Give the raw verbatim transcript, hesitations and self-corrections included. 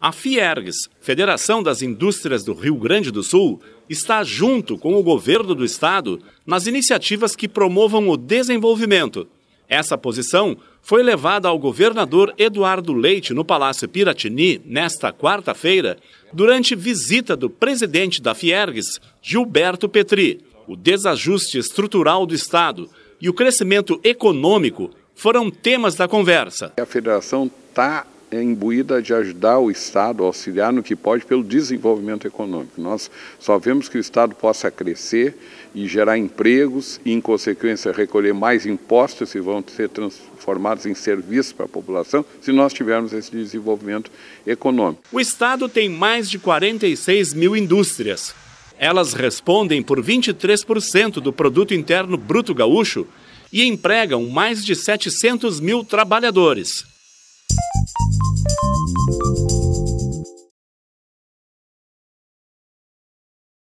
A FIERGS, Federação das Indústrias do Rio Grande do Sul, está junto com o governo do estado nas iniciativas que promovam o desenvolvimento. Essa posição foi levada ao governador Eduardo Leite no Palácio Piratini nesta quarta-feira, durante visita do presidente da FIERGS, Gilberto Petri. O desajuste estrutural do estado e o crescimento econômico foram temas da conversa. A federação está é imbuída de ajudar o estado, auxiliar no que pode pelo desenvolvimento econômico. Nós só vemos que o estado possa crescer e gerar empregos e, em consequência, recolher mais impostos que vão ser transformados em serviços para a população se nós tivermos esse desenvolvimento econômico. O estado tem mais de quarenta e seis mil indústrias. Elas respondem por vinte e três por cento do produto interno bruto gaúcho e empregam mais de setecentos mil trabalhadores. Thank you.